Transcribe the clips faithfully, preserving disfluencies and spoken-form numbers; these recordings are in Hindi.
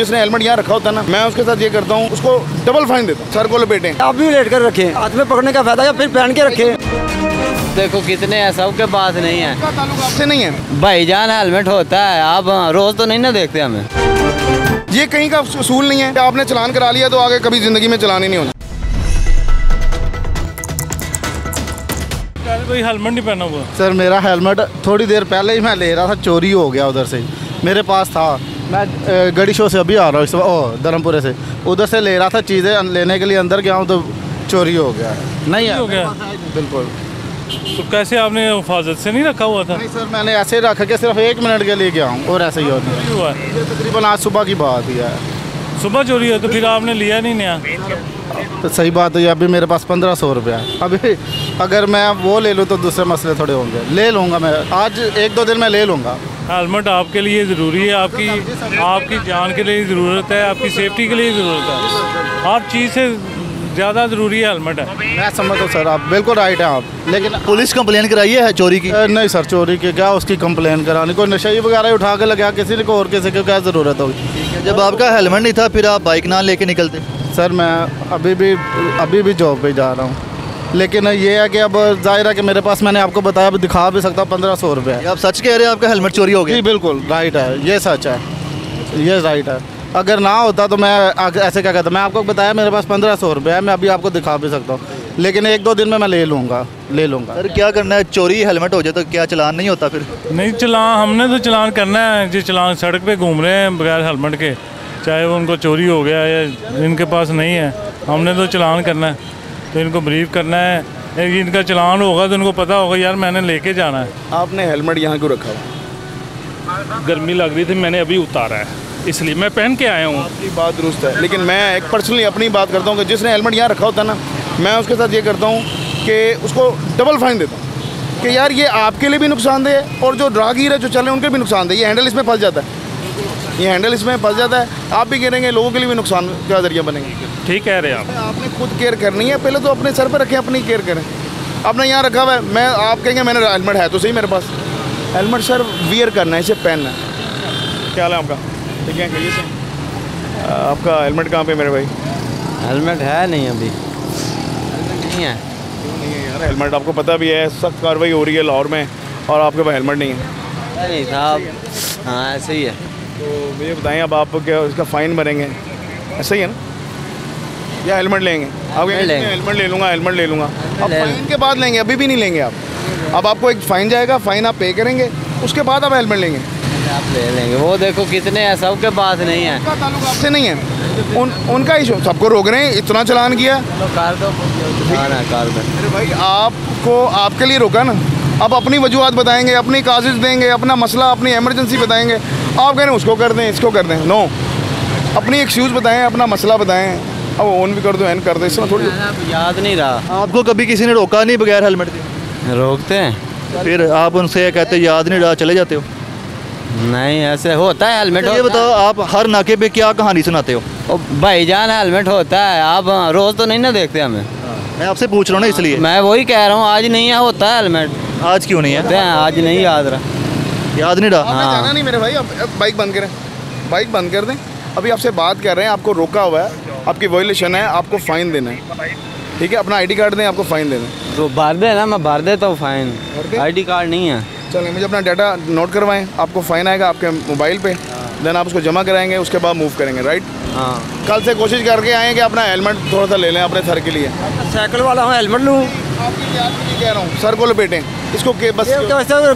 जिसने हेलमेट यहाँ रखा होता ना, मैं उसके साथ ये करता हूँ, उसको डबल फाइन देता हूँ। सर को लपेटें, आप भी लेट कर रखें, हाथ में पकड़ने का फायदा है, फिर पहन के रखें। देखो कितने हैं, सबके पास नहीं है, आपसे नहीं है भाईजान, हेलमेट होता है। आप रोज तो नहीं ना देखते हमें, ये कहीं का उसूल नहीं है। आपने चलान करा लिया तो आगे कभी जिंदगी में चलान ही नहीं होता। कोई हेलमेट नहीं पहना हुआ। सर मेरा हेलमेट थोड़ी देर पहले ही मैं ले रहा था, चोरी हो गया उधर से, मेरे पास था। मैं गड़ी शो से अभी आ रहा हूँ, इस ओ धर्मपुरे से, उधर से ले रहा था चीज़ें लेने के लिए, अंदर गया हूँ तो चोरी हो गया। नहीं हो गया बिल्कुल। तो कैसे आपने हिफाजत से नहीं रखा हुआ था? नहीं सर, मैंने ऐसे ही रखा कि सिर्फ एक मिनट के लिए गया हूँ और ऐसे ही होता है। तकरीबन आज सुबह की बात ही है, सुबह चोरी हो तो फिर आपने लिया नहीं नया? तो सही बात है, अभी मेरे पास पंद्रह सौ रुपया है, अभी अगर मैं वो ले लूँ तो दूसरे मसले थोड़े होंगे। ले लूँगा मैं, आज एक दो दिन में ले लूँगा। हेलमेट आपके लिए ज़रूरी है, आपकी आपकी जान के लिए ज़रूरत है, आपकी सेफ्टी के लिए ज़रूरत है, हर चीज़ से ज़्यादा ज़रूरी है हेलमेट है। मैं समझता हूँ सर, आप बिल्कुल राइट हैं आप, लेकिन पुलिस कंप्लेन कराई है चोरी की? नहीं सर, चोरी की क्या उसकी कंप्लेन करानी, कोई नशा ही वगैरह उठा के लगा किसी ने, को और किसी को क्या ज़रूरत होगी। जब आपका हेलमेट नहीं था फिर आप बाइक ना लेके निकलते? सर मैं अभी भी अभी भी जॉब पर जा रहा हूँ, लेकिन ये है कि अब जाहिर है कि मेरे पास, मैंने आपको बताया, अब दिखा भी सकता हूँ पंद्रह सौ रुपये। आप सच कह रहे हैं आपका हेलमेट चोरी हो गया? जी बिल्कुल राइट है, ये सच है, ये राइट है। अगर ना होता तो मैं ऐसे क्या कहता। मैं आपको बताया मेरे पास पंद्रह सौ रुपये है, मैं अभी आपको दिखा भी सकता हूँ, लेकिन एक दो दिन में मैं ले लूँगा ले लूँगा सर क्या करना है, चोरी हेलमेट हो जाए तो क्या चलान नहीं होता फिर? नहीं, चलान हमने तो चलान करना है। जो चलान सड़क पर घूम रहे हैं बगैर हेलमेट के, चाहे वो उनको चोरी हो गया या इनके पास नहीं है, हमने तो चलान करना है, तो इनको ब्रीफ करना है। इनका चलान होगा तो इनको पता होगा यार मैंने लेके जाना है। आपने हेलमेट यहाँ क्यों रखा है? गर्मी लग रही थी, मैंने अभी उतारा है, इसलिए मैं पहन के आया हूँ। आपकी बात दुरुस्त है, लेकिन मैं एक पर्सनली अपनी बात करता हूँ कि जिसने हेलमेट यहाँ रखा होता ना, मैं उसके साथ ये करता हूँ कि उसको डबल फाइन देता हूँ कि यार ये आपके लिए भी नुकसानदेह है और जो राहगीर है जो चल रहे हैं उनके भी नुकसानदेह। ये हैंडल इसमें फंस जाता है, ये हैंडल इसमें फंस जाता है, आप भी गिरेंगे, लोगों के लिए भी नुकसान का जरिया बनेंगे। ठीक कह रहे हैं आप, आपने खुद केयर करनी है, पहले तो अपने सर पर रखें, अपनी केयर करें। आपने यहाँ रखा हुआ है, मैं आप कहेंगे मैंने हेलमेट है तो सही मेरे पास, हेलमेट सर वियर करना है, इसे पहनना है। क्या हाल है आपका? ठीक है, कहिए सर। आपका हेलमेट कहाँ पे मेरे भाई? हेलमेट है नहीं, अभी नहीं है। क्यों नहीं है यार हेलमेट? आपको पता भी है सख्त कार्रवाई हो रही है लाहौर में और आपके पास हेलमेट नहीं है? नहीं साहब, हाँ ऐसे ही है। तो मुझे बताएँ अब आप क्या इसका फ़ाइन भरेंगे? ऐसा ही है ना, या हेलमेट लेंगे? आप हेलमेट ले लूँगा, हेलमेट ले लूँगा, अब फाइन के बाद लेंगे, अभी भी नहीं लेंगे आप। अब आपको एक फ़ाइन जाएगा, फ़ाइन आप पे करेंगे, उसके बाद आप हेलमेट लेंगे। आप ले लेंगे, वो देखो कितने हैं, सबके पास नहीं है, उनका ताल्लुक आपसे नहीं है, उन उनका इशू, सबको रोक रहे हैं, इतना चलान किया भाई, आपको आपके लिए रोका ना। आप अपनी वजूहत बताएँगे, अपनी काजिश देंगे, अपना मसला, अपनी एमरजेंसी बताएँगे। आप कह रहे हैं उसको कर दें, इसको कर दें, नो, अपनी एक्सक्यूज़ बताएँ, अपना मसला बताएँ, अब ऑन भी कर दो, एन कर दो, इसमें थोड़ी याद नहीं रहा। आपको कभी किसी ने रोका नहीं बगैर हेलमेट के? रोकते हैं, फिर आप उनसे कहते याद नहीं रहा, चले जाते हो? नहीं, ऐसे होता है हेलमेट। ये बताओ आप हर नाके पे क्या कहानी सुनाते हो? भाईजान हेलमेट होता है, आप रोज़ तो नहीं ना देखते हमें। मैं आपसे पूछ रहा हूँ ना, इसलिए मैं वही कह रहा हूँ, आज नहीं है, होता है हेलमेट। आज क्यों नहीं है? आज नहीं याद रहा, याद नहीं रहा। नहीं मेरे भाई, बाइक बंद करें, बाइक बंद कर दें, अभी आपसे बात कर रहे हैं, आपको रोका हुआ है, आपकी वॉयलेशन है, आपको फ़ाइन देना है, ठीक है? अपना आईडी कार्ड दें, आपको फ़ाइन देना है। तो भर दे ना, मैं भर देता हूँ फ़ाइन, आईडी कार्ड नहीं है। चलें, मुझे अपना डाटा नोट करवाएं, आपको फ़ाइन आएगा आपके मोबाइल पे, देन आप उसको जमा कराएंगे, उसके बाद मूव करेंगे, राइट? हाँ, कल से कोशिश करके आएँ कि अपना हेलमेट थोड़ा सा ले लें अपने सर के लिए। साइकिल वाला हूँ, हेलमेट लूँ? आपकी याद नहीं कह रहा हूँ, सर को लपेटें, इसको के बस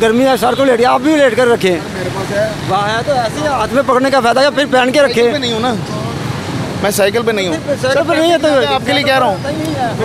गर्मी है, सर को लेट, आप भी लेट कर रखें, है तो ऐसे हाथ में पकड़ने का फायदा है, फिर पहन के रखें। नहीं हो ना, मैं साइकिल पे नहीं हूँ, साइकिल पे नहीं है तो आपके लिए कह रहा हूँ,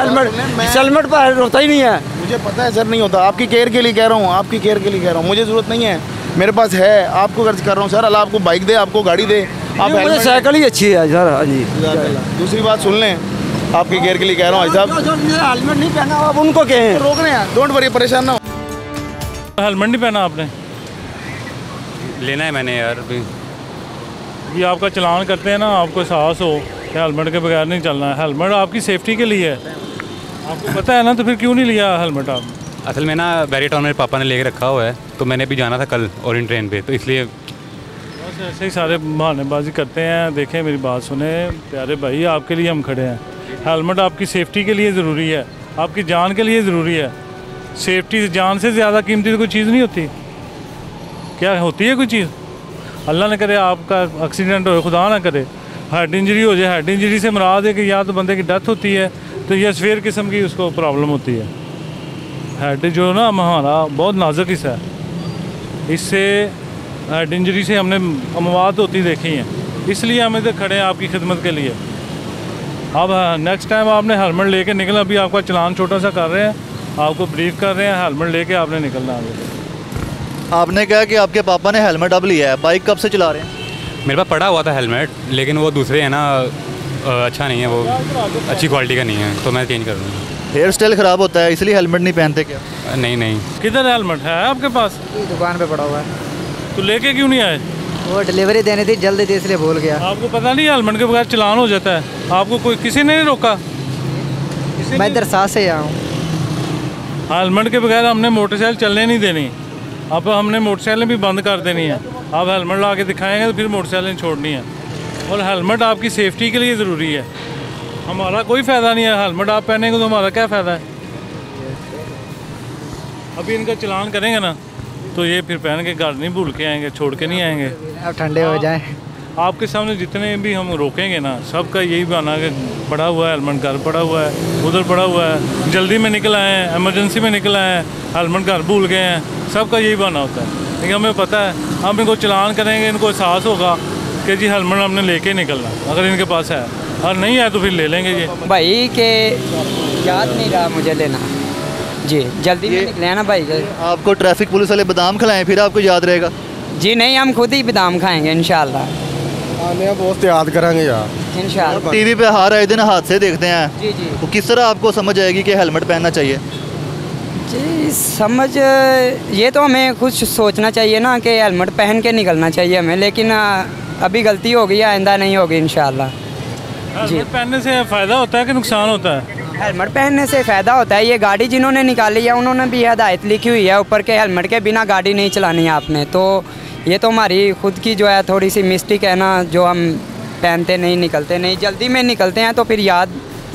हेलमेट हेलमेट पर होता ही नहीं है। मुझे पता है सर, नहीं होता, आपकी केयर के लिए कह रहा हूँ, आपकी केयर के लिए कह रहा हूँ, मुझे ज़रूरत नहीं है, मेरे पास है, आपको खर्च कर रहा हूँ सर, अल्लाह आपको बाइक दे, आपको गाड़ी दे, आप साइकिल ही अच्छी है सर। हाँ जी, दूसरी बात सुन लें, आपकी केयर के लिए कह रहा हूँ भाई साहब, हेलमेट नहीं पहना आप उनको कहें, रोक रहे हैं, डोंट वरी, परेशान ना हो। हेलमेट नहीं पहना आपने? लेना है मैंने यार, अभी ये आपका चलान करते हैं ना, आपको एहसास हो कि हेलमेट के बगैर नहीं चलना है, हेलमेट आपकी सेफ्टी के लिए है, आपको पता है ना, तो फिर क्यों नहीं लिया हेलमेट आप? असल में ना बैरिटॉन मेरे पापा ने लेके रखा हुआ है, तो मैंने भी जाना था कल और इन ट्रेन पर, तो इसलिए ऐसे ही सारे बहानेबाजी करते हैं। देखें, मेरी बात सुने प्यारे भाई, आपके लिए हम खड़े हैं। हेलमेट आपकी सेफ्टी के लिए ज़रूरी है, आपकी जान के लिए ज़रूरी है। सेफ्टी जान से ज़्यादा कीमती कोई चीज़ नहीं होती। क्या होती है कोई चीज़? अल्लाह ना करे आपका एक्सीडेंट हो, खुदा ना करे हेड इंजरी हो जाए। हेड इंजरी से मराद है कि या तो बंदे की डेथ होती है तो यह सफेर किस्म की उसको प्रॉब्लम होती है। हेड जो है ना हमारा बहुत नाजुक हिस्सा है, इससे हेड इंजरी से हमने अमवात होती देखी हैं, इसलिए हम इधर खड़े हैं आपकी खिदमत के लिए। अब नेक्स्ट टाइम आपने हेलमेट लेके निकलना। अभी आपका चलान छोटा सा कर रहे हैं, आपको ब्रीफ कर रहे हैं, हेलमेट लेके आपने निकलना है। आपने कहा कि आपके पापा ने हेलमेट अब लिया है, बाइक कब से चला रहे हैं? मेरे पास पड़ा हुआ था हेलमेट, लेकिन वो दूसरे है ना, अच्छा नहीं है, वो अच्छी क्वालिटी का नहीं है, तो मैं चेंज कर रहा हूँ। हेयर स्टाइल ख़राब होता है इसलिए हेलमेट नहीं पहनते क्या? नहीं नहीं। किधर हेलमेट है आपके पास? दुकान पर पड़ा हुआ है। तो लेके क्यों नहीं आए? वो डिलीवरी देनी थी जल्दी थी इसलिए भूल गया। आपको पता नहीं हेलमेट के बगैर चलान हो जाता है? आपको कोई किसी ने नहीं रोका? मैं इधर सास से आया हूँ। हेलमेट के बगैर हमने मोटरसाइकिल चलने नहीं देनी। अब हमने मोटरसाइकिलें भी बंद कर देनी है। आप हेलमेट ला के दिखाएँगे तो फिर मोटरसाइकिलें छोड़नी है। और हेलमेट आपकी सेफ्टी के लिए ज़रूरी है। हमारा कोई फ़ायदा नहीं है, हेलमेट आप पहनेंगे तो हमारा क्या फ़ायदा है? अभी इनका चलान करेंगे ना तो ये फिर पहन के घर नहीं भूल के आएँगे, छोड़ के नहीं आएँगे। आप ठंडे हो जाएँ। आपके सामने जितने भी हम रोकेंगे ना, सबका यही बहाना कि पड़ा हुआ है हेलमेट, घर पड़ा हुआ है, उधर पड़ा हुआ है, जल्दी में निकल आए हैं, एमरजेंसी में निकल आए हैं, हेलमेट घर भूल गए हैं, सबका यही बहाना होता है। लेकिन हमें पता है, हम इनको चलान करेंगे, इनको एहसास होगा कि जी हेलमेट हमने लेके निकलना, अगर इनके पास है, और नहीं है तो फिर ले लेंगे। जी भाई के याद नहीं रहा मुझे लेना, जी जल्दी में निकले ना भाई। आपको ट्रैफिक पुलिस वाले बादाम खिलाएँ फिर आपको याद रहेगा? जी नहीं, हम खुद ही बादाम खाएँगे इंशाल्लाह। बहुत याद करेंगे यार इंशाल्लाह। टीवी पे हर आए दिन हादसे देखते हैं, जी जी। तो किस तरह आपको समझ आएगी कि हेलमेट पहनना चाहिए? जी समझ ये तो हमें कुछ सोचना चाहिए ना कि हेलमेट पहन के निकलना चाहिए हमें, लेकिन अभी गलती हो गई, आइंदा नहीं होगी इंशाल्लाह। जी पहनने से फ़ायदा होता है कि नुकसान होता है? हेलमेट पहनने से फ़ायदा होता है। ये गाड़ी जिन्होंने निकाली है उन्होंने भी हदायत लिखी हुई है ऊपर के हेलमेट के बिना गाड़ी नहीं चलानी है आपने, तो ये तो हमारी खुद की जो है थोड़ी सी मिस्टेक है ना, जो हम पहनते नहीं, निकलते नहीं, जल्दी में निकलते हैं तो फिर याद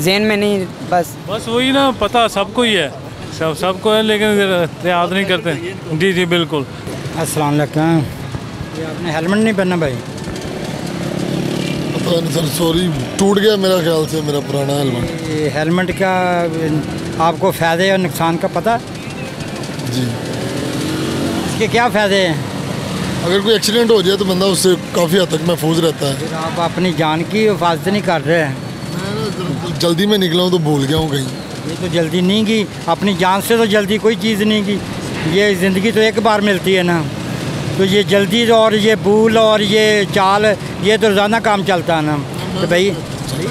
जेन में नहीं, बस बस वही ना, पता सबको ही है, सब सबको है, लेकिन याद नहीं करते। जी जी बिल्कुल। अस्सलाम वालेकुम। ये आपने हेलमेट नहीं पहना भाई? पता नहीं सर, सॉरी, टूट गया मेरा ख्याल से मेरा पुराना हेलमेट। ये हेलमेट का आपको फ़ायदे और नुकसान का पता? जी। इसके क्या फ़ायदे हैं? अगर कोई एक्सीडेंट हो जाए तो बंदा उससे काफ़ी हद तक महफूज रहता है। आप अपनी जान की हिफाजत नहीं कर रहे हैं। जल्दी में निकला हूँ तो भूल गया हूँ कहीं। ये तो जल्दी नहीं की, अपनी जान से तो जल्दी कोई चीज़ नहीं की। ये ज़िंदगी तो एक बार मिलती है ना, तो ये जल्दी और ये भूल और ये चाल, ये तो रोज़ाना काम चलता है ना। तो भाई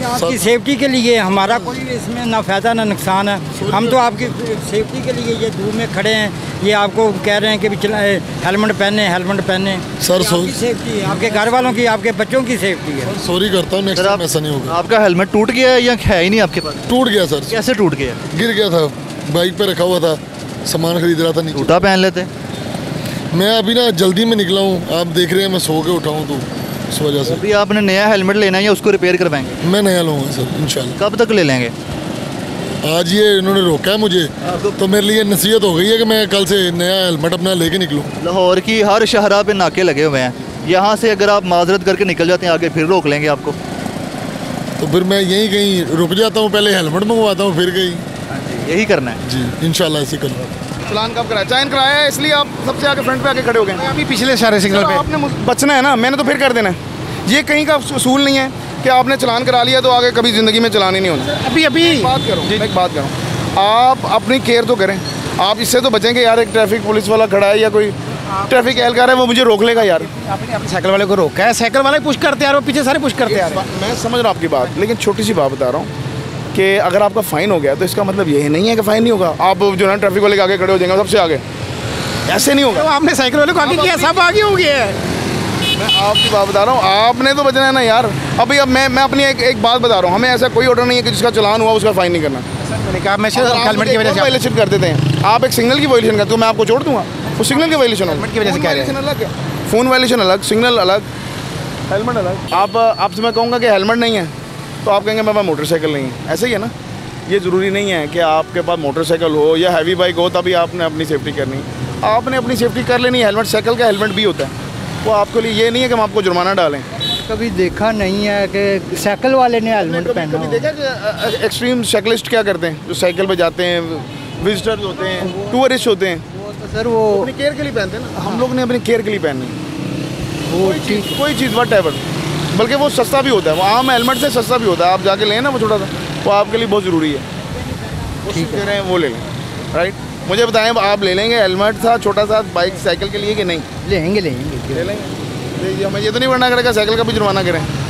आपकी सेफ्टी के लिए हमारा कोई इसमें ना फ़ायदा ना नुकसान है। हम तो आपकी सेफ्टी के लिए ये धूप में खड़े हैं, ये आपको कह रहे हैं कि चला हेलमेट पहने, हेलमेट पहने। सर सॉरी, सेफ्टी आपके घर वालों की, आपके बच्चों की सेफ्टी है। सॉरी करता हूँ, नेक्स्ट टाइम ऐसा नहीं होगा। आपका हेलमेट टूट गया है या है ही नहीं आपके पास? टूट गया सर। कैसे टूट गया? गिर गया था, बाइक पर रखा हुआ था, सामान खरीद रहा था, नहीं टूटा। पहन लेते। मैं अभी ना जल्दी में निकला हूँ, आप देख रहे हैं मैं सो के उठाऊँ तो इस वजह से। अभी आपने नया हेलमेट लेना है या उसको रिपेयर करवाएंगे? मैं नया लूँगा सर इंशाल्लाह। कब तक ले लेंगे? आज ये इन्होंने रोका है मुझे तो मेरे लिए नसीहत हो गई है कि मैं कल से नया हेलमेट अपना लेके निकलूँ। लाहौर की हर शहरा पे नाके लगे हुए हैं, यहाँ से अगर आप माजरत करके निकल जाते हैं आगे फिर रोक लेंगे आपको। तो फिर मैं यहीं कहीं रुक जाता हूँ, पहले हेलमेट मंगवाता हूँ फिर कहीं। यही करना है जी इंशाल्लाह, ऐसे करूँगा। चलान कब कराया? चैन कराया है, इसलिए आप सबसे आगे फ्रंट पे आके खड़े हो गए। अभी पिछले सारे सिग्नल पे आपने बचना है ना, मैंने तो फिर कर देना है। ये कहीं का उसूल नहीं है कि आपने चलान करा लिया तो आगे कभी ज़िंदगी में चलान ही नहीं होना। अभी अभी बात करो, एक बात करो, आप अपनी केयर तो करें। आप इससे तो बचेंगे यार, एक ट्रैफिक पुलिस वाला खड़ा है या कोई ट्रैफिक एहलकार है, वो मुझे रोक लेगा यार। आपने अपने साइकिल वाले को रोका है, साइकिल वाले पुश करते यार, वो पीछे सारे पुश करते यार। मैं समझ रहा हूँ आपकी बात, लेकिन छोटी सी बात बता रहा हूँ कि अगर आपका फ़ाइन हो गया तो इसका मतलब ये नहीं है कि फ़ाइन नहीं होगा। आप जो ना ट्रैफिक वाले के आगे खड़े हो जाएंगे सबसे आगे, ऐसे नहीं होगा। तो आपने साइकिल वाले को आगे किया, सब आगे हो गया है। मैं आपकी बात बता रहा हूँ, आपने तो बचना है ना यार। अभी अब मैं मैं अपनी एक एक बात बता रहा हूँ, हमें ऐसा कोई ऑर्डर नहीं है कि जिसका चलान हुआ उसका फ़ाइन नहीं करना। मैं वायलेशन कर देते हैं, आप एक सिग्नल की वायलेशन करते हो, मैं आपको छोड़ दूँगा। उस सिग्नल की वायलेशन होगी, फ़ोन वायलेशन अलग, सिग्नल अलग, हेलमेट अलग। आप आपसे मैं कहूँगा कि हेलमेट नहीं है तो आप कहेंगे मेरे पास मोटरसाइकिल नहीं है, ऐसा ही है ना। ये ज़रूरी नहीं है कि आपके पास मोटरसाइकिल हो या हैवी बाइक हो तभी आपने अपनी सेफ्टी करनी, आपने अपनी सेफ्टी कर लेनी। हेलमेट, साइकिल का हेलमेट भी होता है, वो आपके लिए ये नहीं है कि हम आपको जुर्माना डालें। कभी देखा नहीं है कि साइकिल वाले ने हेलमेट पहना। कभी देखा कि एक्सट्रीम साइकिलिस्ट क्या करते हैं, जो साइकिल पे जाते हैं, विजिटर्स होते हैं, टूरिस्ट होते हैं, वो तो सर वो अपनी केयर के लिए पहनते हैं ना। हम लोग ने अपनी केयर के लिए पहननी वो चीज़, कोई चीज़ वट एवर, बल्कि वो सस्ता भी होता है, वो आम हेलमेट से सस्ता भी होता है। आप जाके लें ना वो छोटा सा, वो आपके लिए बहुत ज़रूरी है। ठीक है, वो ले लें। राइट, मुझे बताएं आप ले लेंगे हेलमेट था छोटा सा बाइक साइकिल के लिए कि नहीं? लेंगे लेंगे ले लेंगे। हमें ये तो नहीं बनना करेगा साइकिल का भी जुर्माना करें।